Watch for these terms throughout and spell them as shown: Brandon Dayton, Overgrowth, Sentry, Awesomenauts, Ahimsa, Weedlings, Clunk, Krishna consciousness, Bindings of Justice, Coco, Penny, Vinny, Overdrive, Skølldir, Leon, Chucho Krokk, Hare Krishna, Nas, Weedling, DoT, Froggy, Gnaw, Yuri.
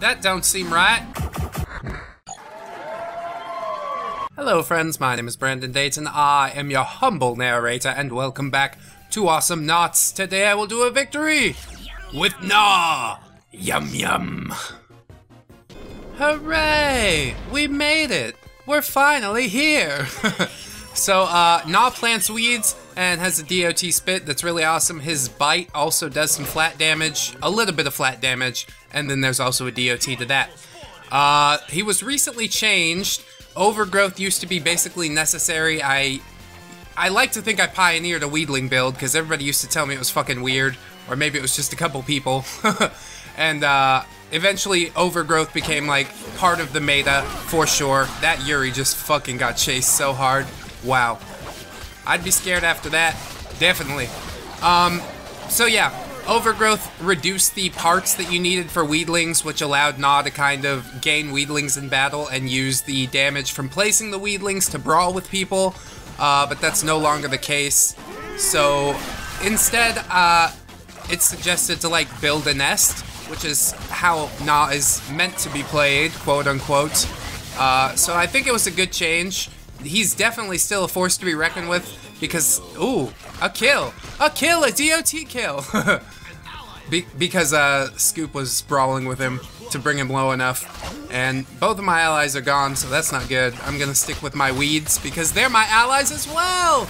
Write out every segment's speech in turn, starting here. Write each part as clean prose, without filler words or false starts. That don't seem right. Hello friends, my name is Brandon Dayton, I am your humble narrator, and welcome back to Awesomenauts. Today I will do a victory! With Gnaw! Yum yum! Hooray! We made it! We're finally here! So, Gnaw plants weeds and has a DoT spit that's really awesome. His bite also does some flat damage, a little bit of flat damage, and then there's also a DoT to that. He was recently changed. Overgrowth used to be basically necessary. I like to think I pioneered a Weedling build because everybody used to tell me it was fucking weird, or maybe it was just a couple people. And, eventually, Overgrowth became, like, part of the meta, for sure. That Yuri just fucking got chased so hard. Wow. I'd be scared after that. Definitely. So yeah, Overgrowth reduced the parts that you needed for Weedlings, which allowed Gnaw to kind of gain Weedlings in battle and use the damage from placing the Weedlings to brawl with people, but that's no longer the case. So, instead, it's suggested to, like, build a nest, which is how Gnaw is meant to be played, quote-unquote. So I think it was a good change. He's definitely still a force to be reckoned with, because, ooh, a kill! A kill! A DoT kill! because Scoop was brawling with him to bring him low enough, and both of my allies are gone, so that's not good. I'm gonna stick with my weeds, because they're my allies as well!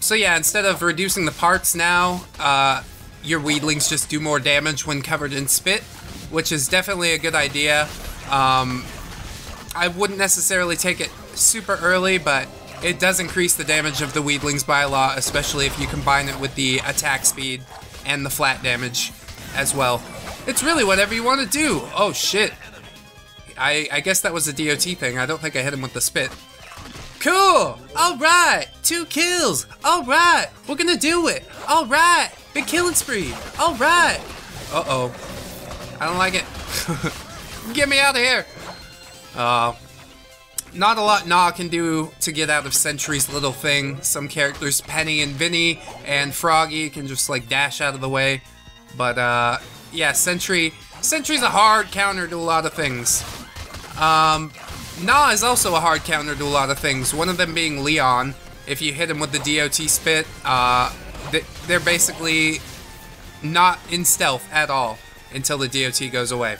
So yeah, instead of reducing the parts now, your Weedlings just do more damage when covered in spit, which is definitely a good idea. I wouldn't necessarily take it super early, but it does increase the damage of the Weedlings by a lot, especially if you combine it with the attack speed and the flat damage as well. It's really whatever you want to do! Oh shit! I guess that was a DoT thing. I don't think I hit him with the spit. Cool! Alright! 2 kills! Alright! We're gonna do it! Alright! Big killing spree! Alright! Uh-oh. I don't like it. Get me out of here! Not a lot Gnaw can do to get out of Sentry's little thing. Some characters, Penny and Vinny and Froggy, can just, like, dash out of the way. But, yeah, Sentry's a hard counter to a lot of things. Gnaw is also a hard counter to a lot of things, one of them being Leon. If you hit him with the DoT spit, they're basically not in stealth at all until the DoT goes away.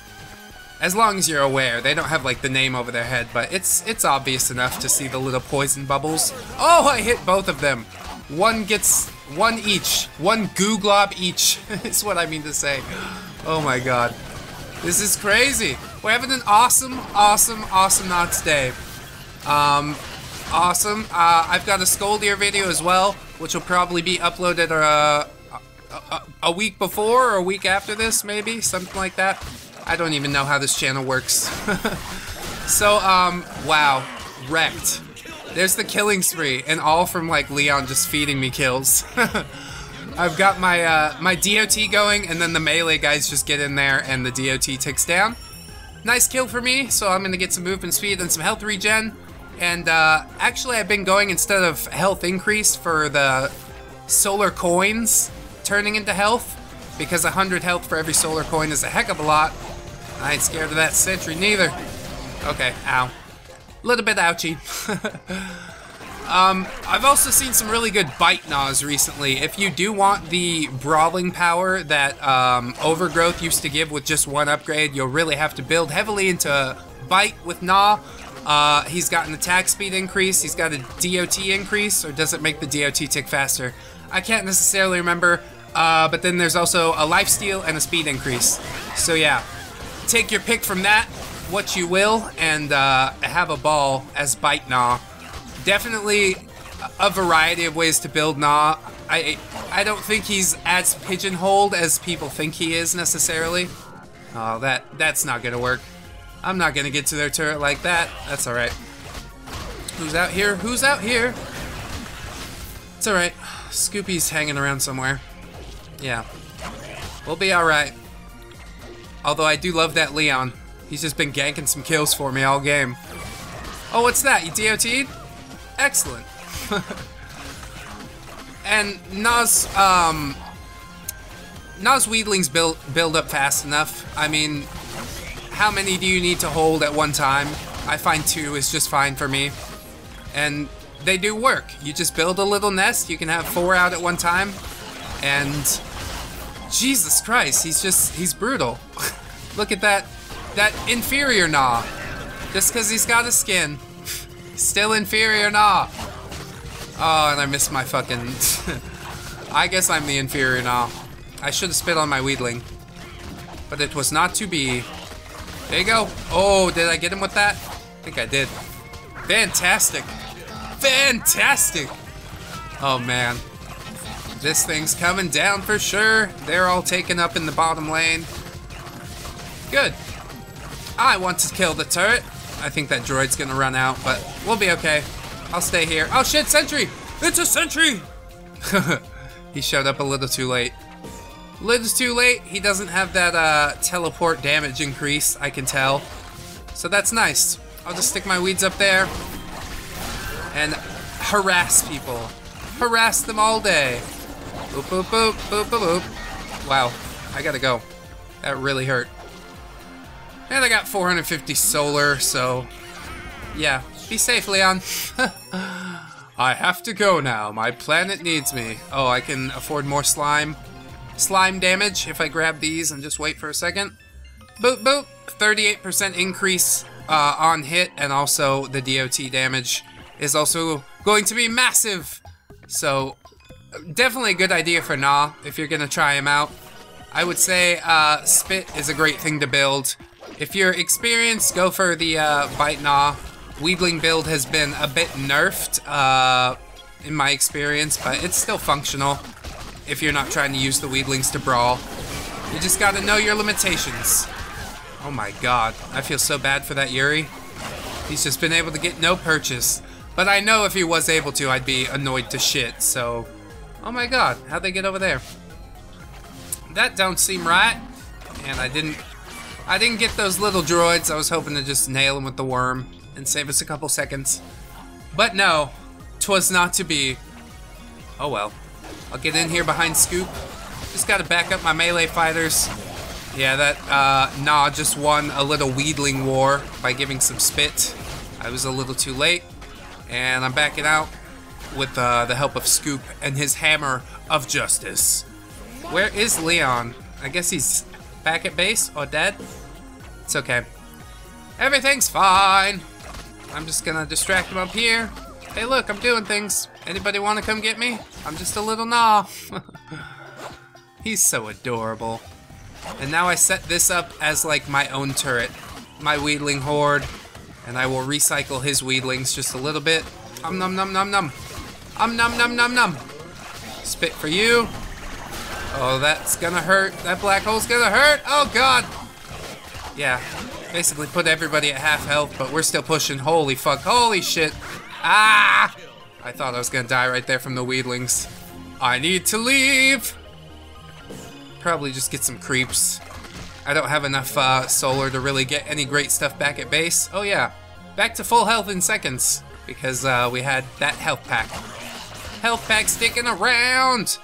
As long as you're aware, they don't have, like, the name over their head, but it's obvious enough to see the little poison bubbles. Oh, I hit both of them! One gets one each. One goo glob each is what I mean to say. Oh my god. This is crazy! We're having an awesome, awesome, awesome Awesomenauts day. Awesome. I've got a Skølldir video as well, which will probably be uploaded a week before or a week after this, maybe? Something like that. I don't even know how this channel works. So, wow. Wrecked. There's the killing spree, and all from, like, Leon just feeding me kills. I've got my, my DoT going, and then the melee guys just get in there, and the DoT takes down. Nice kill for me, so I'm gonna get some movement speed and some health regen. And, actually I've been going, instead of health increase, for the solar coins turning into health, because 100 health for every solar coin is a heck of a lot. I ain't scared of that Sentry neither. Okay, ow. Little bit ouchy. I've also seen some really good bite Gnaws recently. If you do want the brawling power that Overgrowth used to give with just one upgrade, you'll really have to build heavily into bite with Gnaw. He's got an attack speed increase, he's got a DoT increase, or does it make the DoT tick faster? I can't necessarily remember, but then there's also a lifesteal and a speed increase. So yeah, take your pick from that, what you will, and have a ball as bite Gnaw. Definitely a variety of ways to build Gnaw. I don't think he's as pigeonholed as people think he is, necessarily. Oh, that's not gonna work. I'm not gonna get to their turret like that. That's alright. Who's out here? Who's out here? It's alright. Scoopy's hanging around somewhere. Yeah. We'll be alright. Although I do love that Leon. He's just been ganking some kills for me all game. Oh, what's that? You DoT'd? Excellent. And Nas Weedlings build up fast enough. I mean, how many do you need to hold at one time? I find 2 is just fine for me. And they do work. You just build a little nest, you can have 4 out at one time. And Jesus Christ, he's brutal. Look at that inferior Gnaw. Just because he's got a skin. Still inferior Gnaw. Oh, and I missed my fucking... I guess I'm the inferior Gnaw. I should have spit on my Weedling. But it was not to be. There you go. Oh, did I get him with that? I think I did. Fantastic. Fantastic. Oh, man. This thing's coming down for sure. They're all taken up in the bottom lane. Good. I want to kill the turret. I think that droid's gonna run out, but we'll be okay. I'll stay here. Oh shit, Sentry! It's a Sentry! He showed up a little too late. A little too late. He doesn't have that teleport damage increase, I can tell. So that's nice. I'll just stick my weeds up there and harass people. Harass them all day. Boop, boop, boop, boop, boop, boop. Wow, I gotta go. That really hurt. And I got 450 solar, so yeah. Be safe, Leon. I have to go now. My planet needs me. Oh, I can afford more slime. Slime damage if I grab these and just wait for a second. Boop, boop. 38% increase on hit, and also the DoT damage is also going to be massive. So definitely a good idea for Gnaw if you're going to try him out. I would say spit is a great thing to build. If you're experienced, go for the Bite Gnaw. Weedling build has been a bit nerfed in my experience, but it's still functional if you're not trying to use the Weedlings to brawl. You just gotta know your limitations. Oh my god, I feel so bad for that Yuri. He's just been able to get no purchase. But I know if he was able to, I'd be annoyed to shit, so... Oh my god, how'd they get over there? That don't seem right. And I didn't get those little droids. I was hoping to just nail them with the worm and save us a couple seconds. But no, 'twas not to be. Oh well. I'll get in here behind Scoop. Just gotta back up my melee fighters. Yeah, that Gnaw just won a little Weedling war by giving some spit. I was a little too late. And I'm backing out with the help of Scoop and his hammer of justice. Where is Leon? I guess he's back at base or dead. It's okay. Everything's fine. I'm just gonna distract him up here. Hey look, I'm doing things. Anybody wanna come get me? I'm just a little Gnaw. He's so adorable. And now I set this up as like my own turret. My Weedling horde. And I will recycle his Weedlings just a little bit. Om nom nom nom nom. Om nom nom nom nom. Spit for you. Oh, that's gonna hurt. That black hole's gonna hurt. Oh god. Yeah. Basically put everybody at half health, but we're still pushing. Holy fuck. Holy shit. Ah! I thought I was gonna die right there from the Weedlings. I need to leave! Probably just get some creeps. I don't have enough solar to really get any great stuff back at base. Oh yeah. Back to full health in seconds. Because we had that health pack. Health pack sticking around!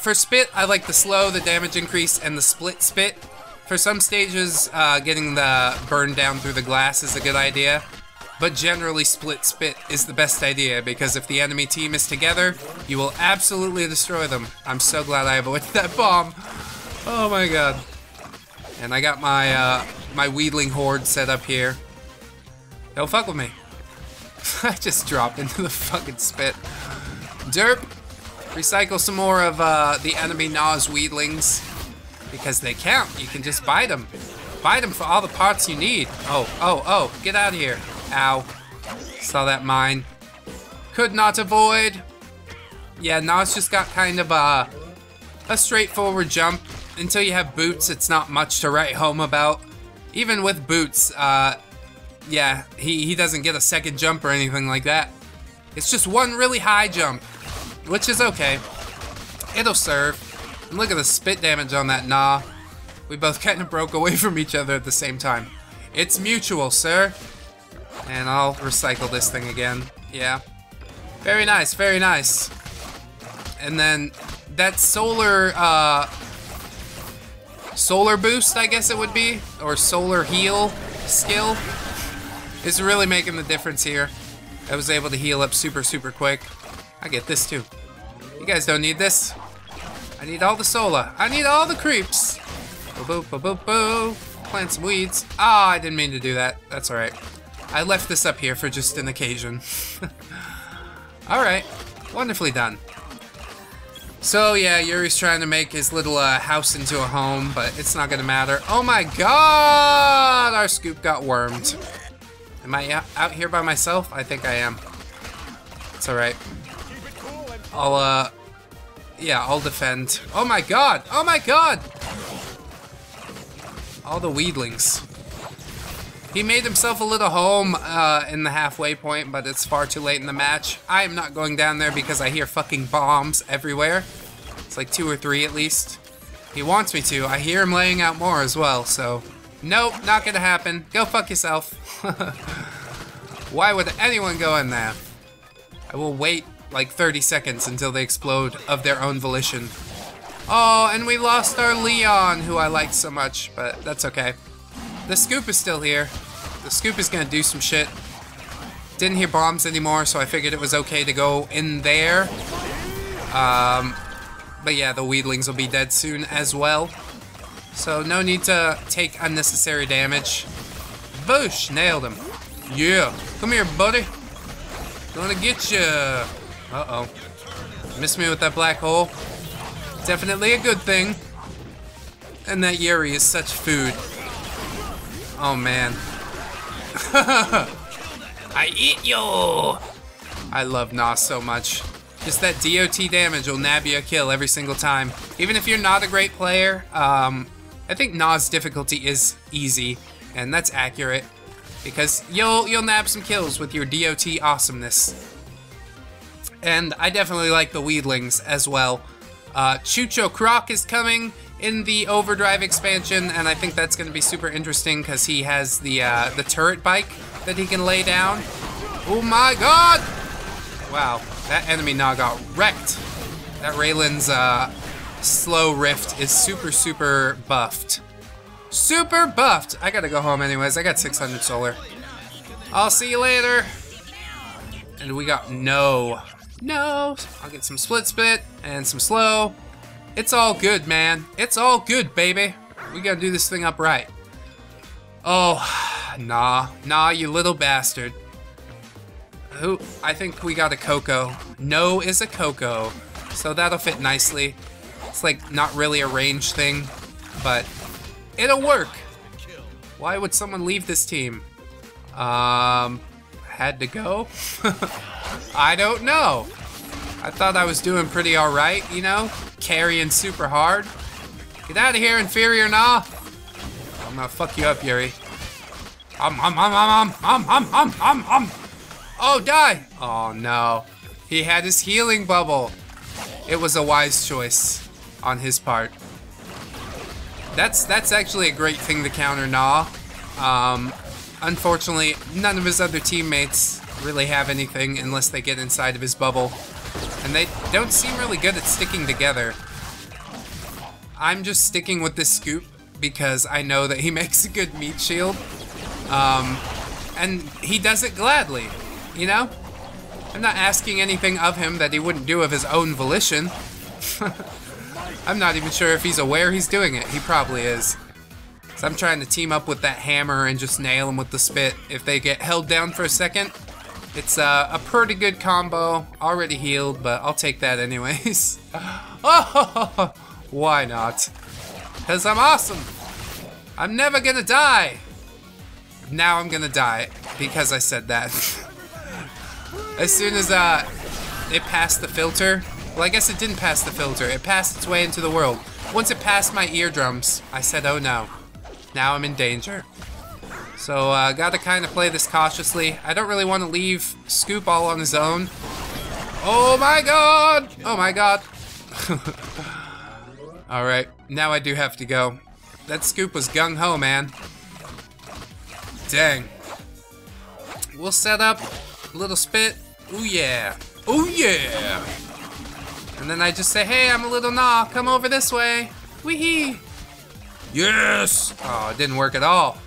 For spit, I like the slow, the damage increase, and the split spit. For some stages, getting the burn down through the glass is a good idea, but generally split spit is the best idea because if the enemy team is together, you will absolutely destroy them. I'm so glad I avoided that bomb. Oh my god. And I got my my Weedling horde set up here. Don't fuck with me. I just dropped into the fucking spit. Derp. Recycle some more of the enemy Gnaw's Weedlings. Because they count. You can just bite them. Bite them for all the parts you need. Oh, oh, oh. Get out of here. Ow. Saw that mine. Could not avoid. Yeah, Nas just got kind of a straightforward jump. Until you have boots, it's not much to write home about. Even with boots, yeah, he doesn't get a second jump or anything like that. It's just one really high jump. Which is okay. It'll serve. And look at the spit damage on that Gnaw. We both kind of broke away from each other at the same time. It's mutual, sir. And I'll recycle this thing again. Yeah. Very nice, very nice. And then that solar Solar boost, I guess it would be, or solar heal skill, is really making the difference here. I was able to heal up super, super quick. I get this too. You guys don't need this. I need all the solar. I need all the creeps. Boop, boop, boop, boop. Plant some weeds. Ah, I didn't mean to do that. That's all right. I left this up here for just an occasion. All right, wonderfully done. So yeah, Yuri's trying to make his little house into a home, but it's not gonna matter. Oh my god! Our scoop got wormed. Am I out here by myself? I think I am. It's alright. I'll, yeah, I'll defend. Oh my god! Oh my god! All the Weedlings. He made himself a little home in the halfway point, but it's far too late in the match. I am not going down there because I hear fucking bombs everywhere. It's like 2 or 3 at least. He wants me to. I hear him laying out more as well, so... Nope, not gonna happen. Go fuck yourself. Why would anyone go in there? I will wait like 30 seconds until they explode of their own volition. Oh, and we lost our Leon, who I liked so much, but that's okay. The scoop is still here. The scoop is gonna do some shit. Didn't hear bombs anymore, so I figured it was okay to go in there. But yeah, the Weedlings will be dead soon as well. So no need to take unnecessary damage. Boosh! Nailed him. Yeah. Come here, buddy. Gonna get you. Uh-oh. Missed me with that black hole. Definitely a good thing. And that Yuri is such food. Oh, man. I eat you! I love Nas so much. Just that DoT damage will nab you a kill every single time. Even if you're not a great player, I think Nas difficulty is easy, and that's accurate. Because you'll nab some kills with your DoT awesomeness. And I definitely like the Weedlings as well. Chucho Krokk is coming in the Overdrive expansion, and I think that's going to be super interesting because he has the turret bike that he can lay down. Oh my god! Wow, that enemy Gnaw got wrecked. That Raylan's slow rift is super, super buffed. Super buffed! I gotta go home anyways, I got 600 solar. I'll see you later! And we got no. I'll get some split spit and some slow. It's all good, man. It's all good, baby. We gotta do this thing up right. Oh, nah, you little bastard. Who? I think we got a Coco. No is a Coco, so that'll fit nicely. It's like not really a range thing, but it'll work. Why would someone leave this team? Had to go? I don't know. I thought I was doing pretty alright, you know? Carrying super hard. Get out of here, inferior Gnaw. I'm gonna fuck you up, Yuri. Oh, die! Oh, no. He had his healing bubble. It was a wise choice on his part. That's actually a great thing to counter Gnaw. Unfortunately, none of his other teammates really have anything unless they get inside of his bubble. And they don't seem really good at sticking together. I'm just sticking with this scoop because I know that he makes a good meat shield. And he does it gladly, you know? I'm not asking anything of him that he wouldn't do of his own volition. I'm not even sure if he's aware he's doing it. He probably is. So I'm trying to team up with that hammer and just nail him with the spit. If they get held down for a second, it's a pretty good combo. Already healed, but I'll take that anyways. Oh, why not? Because I'm awesome. I'm never gonna die. Now I'm gonna die because I said that. As soon as it passed the filter. Well, I guess it didn't pass the filter. It passed its way into the world. Once it passed my eardrums, I said, oh no. Now I'm in danger. So gotta kind of play this cautiously. I don't really want to leave Scoop all on his own. Oh my god! Oh my god. Alright, now I do have to go. That Scoop was gung-ho, man. Dang. We'll set up a little spit. Ooh yeah. Ooh yeah! And then I just say, hey, I'm a little Gnaw. Come over this way. Wee-hee. Yes! Oh, it didn't work at all.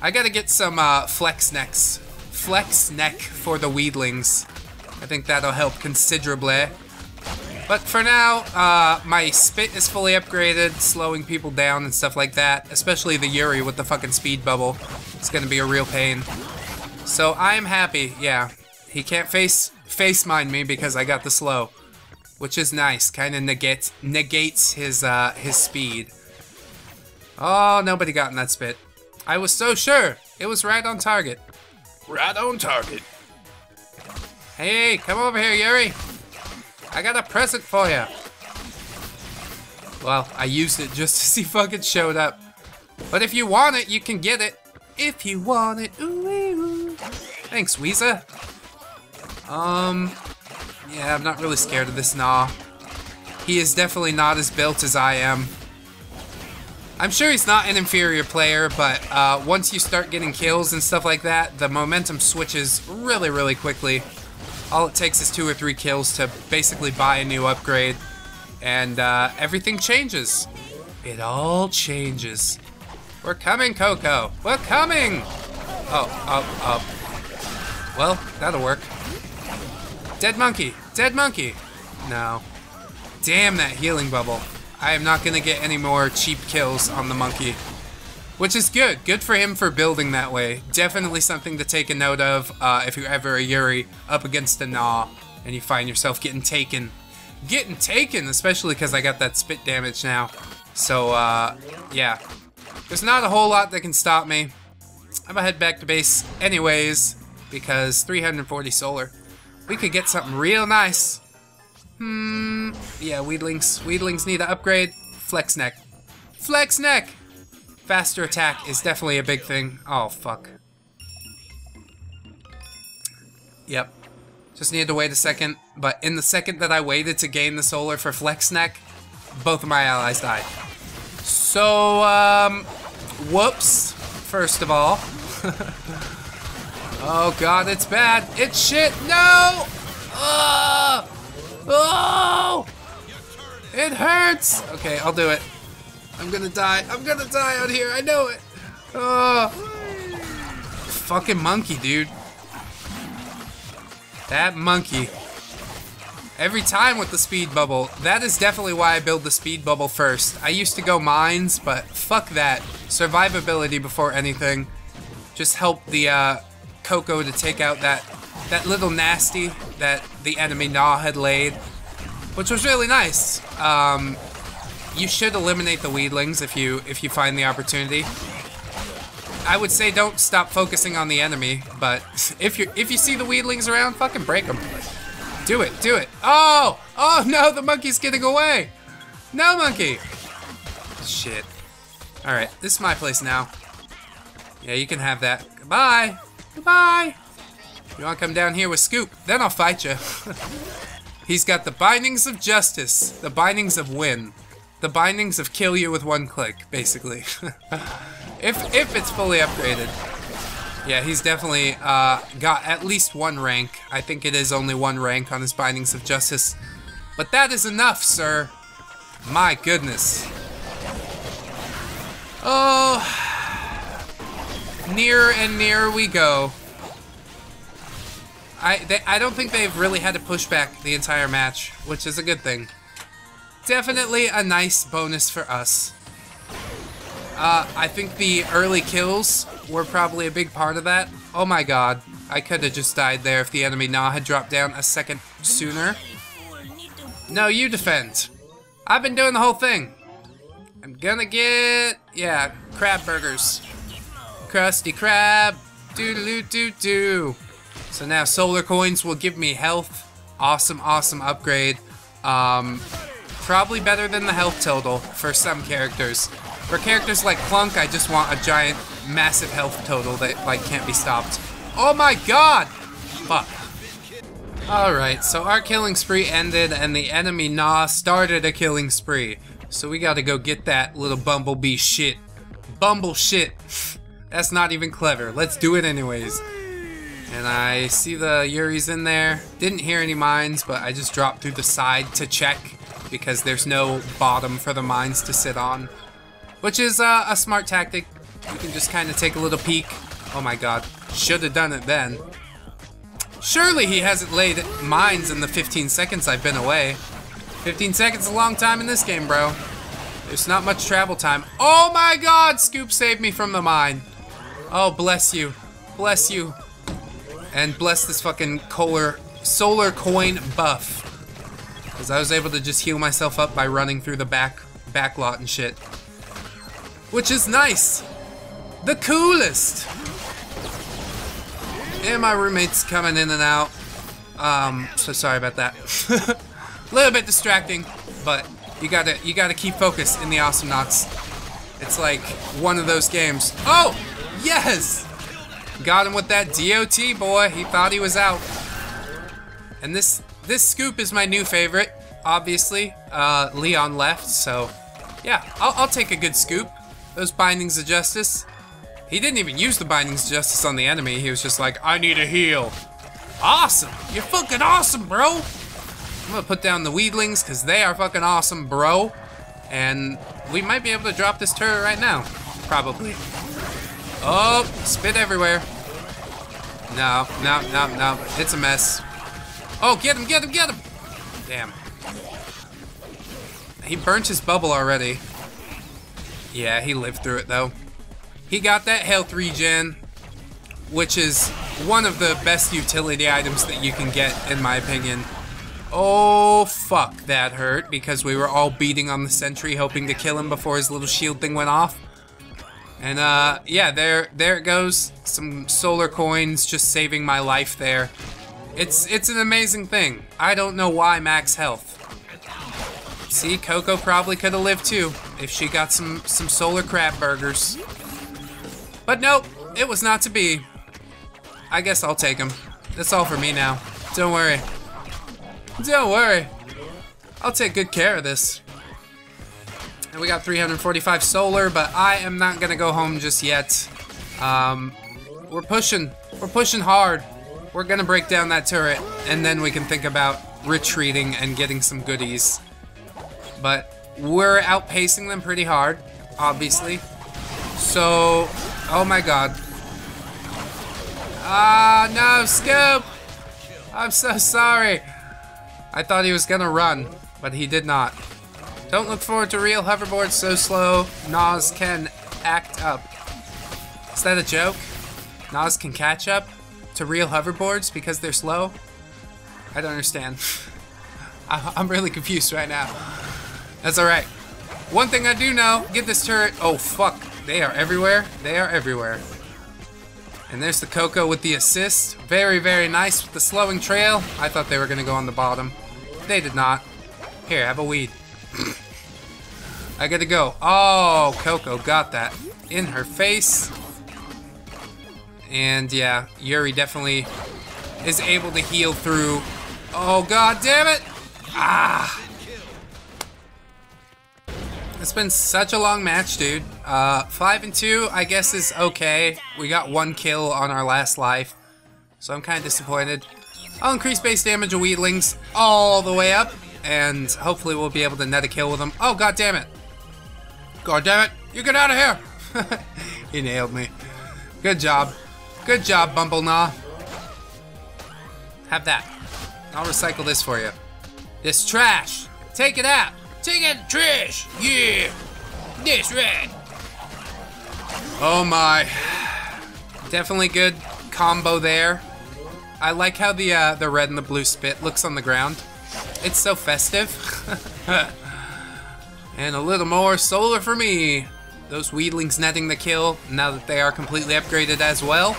I gotta get some flex necks. Flex neck for the Weedlings. I think that'll help considerably. But for now, my spit is fully upgraded, slowing people down and stuff like that. Especially the Yuri with the fucking speed bubble. It's gonna be a real pain. So I'm happy, yeah. He can't face mine me because I got the slow. Which is nice, kinda negates his speed. Oh, nobody got in that spit. I was so sure. It was right on target. Right on target. Hey, come over here, Yuri. I got a present for you. Well, I used it just to see fucking showed up. But if you want it, you can get it. If you want it. Ooh, ooh. Thanks, Weezer. Yeah, I'm not really scared of this Gnaw. He is definitely not as built as I am. I'm sure he's not an inferior player, but once you start getting kills and stuff like that, the momentum switches really, really quickly. All it takes is 2 or 3 kills to basically buy a new upgrade, and everything changes. It all changes. We're coming, Coco. We're coming! Oh, oh, oh. Well, that'll work. Dead monkey. Dead monkey. No. Damn that healing bubble. I am not gonna get any more cheap kills on the monkey, which is good. Good for him for building that way. Definitely something to take a note of if you're ever a Yuri up against a Gnaw and you find yourself getting taken. Getting taken, especially because I got that spit damage now. So, yeah. There's not a whole lot that can stop me. I'm gonna head back to base anyways because 340 solar. We could get something real nice. Yeah, Weedlings. Weedlings need an upgrade. Flex neck. Flex neck! Faster attack is definitely a big thing. Oh, fuck. Yep. Just needed to wait a second, but in the second that I waited to gain the solar for flex neck, both of my allies died. So, whoops. First of all. Oh, God, it's bad. It's shit. No! Ugh! Oh! It hurts! Okay, I'll do it. I'm gonna die. I'm gonna die out here. I know it. Oh. Fucking monkey, dude. That monkey. Every time with the speed bubble. That is definitely why I build the speed bubble first. I used to go mines, but fuck that. Survivability before anything. Just help the Coco to take out that little nasty that the enemy Gnaw had laid, which was really nice. You should eliminate the Weedlings if you find the opportunity. I would say don't stop focusing on the enemy, but if you see the Weedlings around, fucking break them. Do it, do it. Oh, oh no, the monkey's getting away. No monkey. Shit. All right, this is my place now. Yeah, you can have that. Goodbye. Goodbye. You wanna come down here with Scoop? Then I'll fight you. He's got the Bindings of Justice, the Bindings of Win, the Bindings of Kill You With One Click, basically. if it's fully upgraded. Yeah, he's definitely got at least 1 rank. I think it is only 1 rank on his Bindings of Justice. But that is enough, sir. My goodness. Oh. Nearer and nearer we go. I don't think they've really had to push back the entire match, which is a good thing. Definitely a nice bonus for us. I think the early kills were probably a big part of that. Oh my god, I could have just died there if the enemy Gnaw had dropped down a second sooner. No, you defend. I've been doing the whole thing. I'm gonna get, yeah, crab burgers. Krusty Krab. Doo-doo-doo-doo-doo. So now solar coins will give me health. Awesome, awesome upgrade. Probably better than the health total for some characters. For characters like Clunk, I just want a giant, massive health total that like can't be stopped. Oh my god! Fuck. Alright, so our killing spree ended and the enemy Gnaw started a killing spree. So we gotta go get that little bumblebee shit. Bumble shit. That's not even clever. Let's do it anyways. And I see the Yuri's in there. Didn't hear any mines, but I just dropped through the side to check because there's no bottom for the mines to sit on. which is a smart tactic. You can just kind of take a little peek. Oh my god, should have done it then. Surely he hasn't laid mines in the 15 seconds I've been away. 15 seconds is a long time in this game, bro. There's not much travel time. Oh my god, Scoop saved me from the mine. Oh, bless you. Bless you. And bless this fucking solar coin buff. Because I was able to just heal myself up by running through the back lot and shit. Which is nice. The coolest. And my roommate's coming in and out. So sorry about that. A little bit distracting, but you gotta keep focused in the Awesomenauts. It's like one of those games. Oh! Yes! Got him with that DoT, boy. He thought he was out. And this Scoop is my new favorite, obviously. Leon left, so yeah, I'll take a good Scoop. Those Bindings of Justice. He didn't even use the Bindings of Justice on the enemy. He was just like, I need a heal. Awesome! You're fucking awesome, bro! I'm gonna put down the Weedlings, because they are fucking awesome, bro. And we might be able to drop this turret right now. Probably. Oh, spit everywhere. No, no, no, no. It's a mess. Oh, get him, get him, get him! Damn. He burnt his bubble already. Yeah, he lived through it, though. He got that health regen, which is one of the best utility items that you can get, in my opinion. Oh, fuck, that hurt, because we were all beating on the Sentry, hoping to kill him before his little shield thing went off. And, yeah, there it goes. Some solar coins just saving my life there. It's an amazing thing. I don't know why max health. See, Coco probably could have lived too, if she got some solar crab burgers. But nope, it was not to be. I guess I'll take them. That's all for me now. Don't worry. Don't worry. I'll take good care of this. And we got 345 solar, but I am not gonna go home just yet. We're pushing hard. We're gonna break down that turret, and then we can think about retreating and getting some goodies. But we're outpacing them pretty hard, obviously. So, oh my god. Ah, no, Scoop! I'm so sorry. I thought he was gonna run, but he did not. Don't look forward to real hoverboards so slow. Nas can act up. Is that a joke? Nas can catch up to real hoverboards because they're slow? I don't understand. I'm really confused right now. That's alright. One thing I do know, get this turret. Oh fuck, they are everywhere. They are everywhere. And there's the Coco with the assist. Very, very nice with the slowing trail. I thought they were gonna go on the bottom. They did not. Here, have a weed. I gotta go. Oh, Coco got that in her face. And yeah, Yuri definitely is able to heal through. Oh, god damn it! Ah! It's been such a long match, dude. 5-2, I guess, is okay. We got one kill on our last life, so I'm kind of disappointed. I'll increase base damage of Weedlings all the way up, and hopefully we'll be able to net a kill with them. Oh, god damn it! God damn it! You get out of here! He nailed me. Good job. Good job, Bumble Gnaw. Have that. I'll recycle this for you. This trash. Take it out. Take out the trash. Yeah. This right. Oh my. Definitely good combo there. I like how the red and the blue spit looks on the ground. It's so festive. And a little more solar for me. Those Weedlings netting the kill now that they are completely upgraded as well.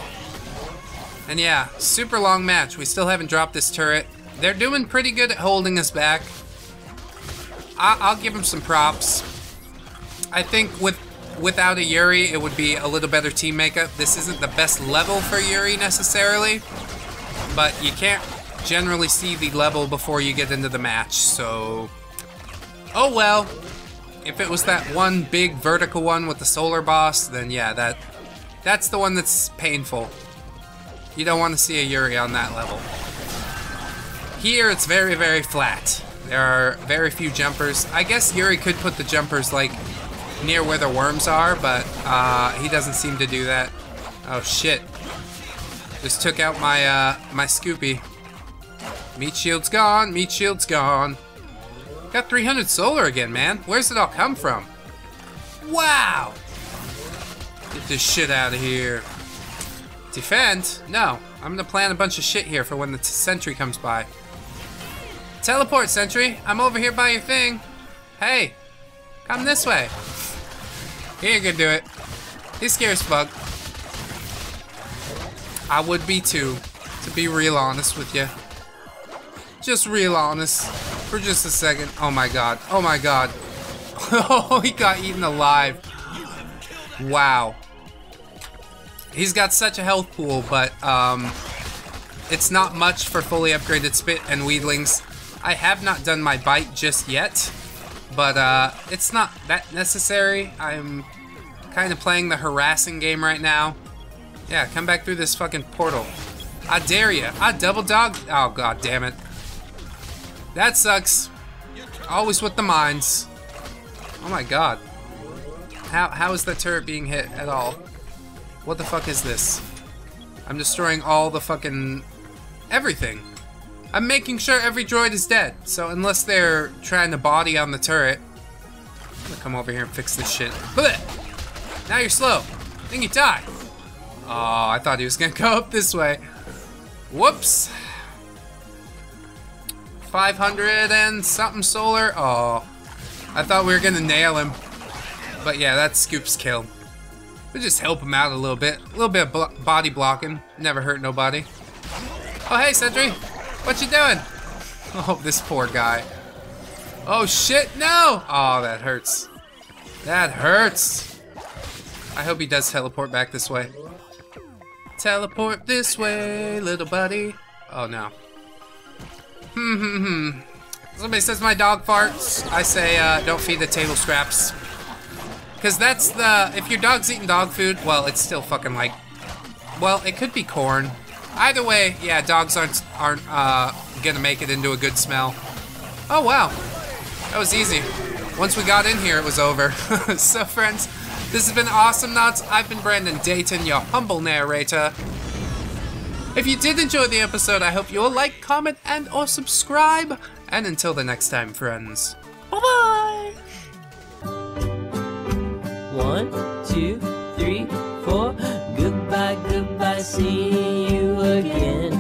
And yeah, super long match. We still haven't dropped this turret. They're doing pretty good at holding us back. I'll give them some props. I think without a Yuri, it would be a little better team makeup. This isn't the best level for Yuri necessarily, but you can't generally see the level before you get into the match, so... Oh well. If it was that one big vertical one with the solar boss, then yeah, that's the one that's painful. You don't want to see a Yuri on that level. Here, it's very, very flat. There are very few jumpers. I guess Yuri could put the jumpers, like, near where the worms are, but he doesn't seem to do that. Oh shit. Just took out my my Scoopy. Meat shield's gone, meat shield's gone. Got 300 solar again, man. Where's it all come from? Wow! Get this shit out of here. Defend? No. I'm gonna plan a bunch of shit here for when the sentry comes by. Teleport, sentry! I'm over here by your thing! Hey! Come this way! He ain't gonna do it. He's scared as fuck. I would be too, to be real honest with you. Just real honest, for just a second. Oh my god, oh my god. Oh, he got eaten alive. Wow. He's got such a health pool, but it's not much for fully upgraded Spit and Weedlings. I have not done my bite just yet, but it's not that necessary. I'm kind of playing the harassing game right now. Yeah, come back through this fucking portal. I dare ya. I double dog. Oh, god damn it. That sucks. Always with the mines. Oh my god. How is that turret being hit at all? What the fuck is this? I'm destroying all the fucking... everything. I'm making sure every droid is dead. So unless they're trying to body on the turret... I'm gonna come over here and fix this shit. Blech! Now you're slow. I think you die. Oh, I thought he was gonna go up this way. Whoops. 500 and something solar. Oh, I thought we were gonna nail him. But yeah, that Scoop's killed. We'll just help him out a little bit. A little bit of body blocking. Never hurt nobody. Oh, hey, Sentry. What you doing? Oh, this poor guy. Oh, shit, no. Oh, that hurts. That hurts. I hope he does teleport back this way. Teleport this way, little buddy. Oh, no. Somebody says my dog farts. I say, don't feed the table scraps. Because that's the... if your dog's eating dog food, well, it's still fucking like... well, it could be corn. Either way, yeah, dogs aren't gonna make it into a good smell. Oh, wow. That was easy. Once we got in here, it was over. So, friends... this has been Awesomenauts. I've been Brandon Dayton, your humble narrator. If you did enjoy the episode, I hope you'll like, comment, and or subscribe. And until the next time, friends. Bye-bye! 1, 2, 3, 4. Goodbye, goodbye, see you again.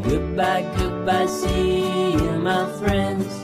Goodbye, goodbye, see you, my friends.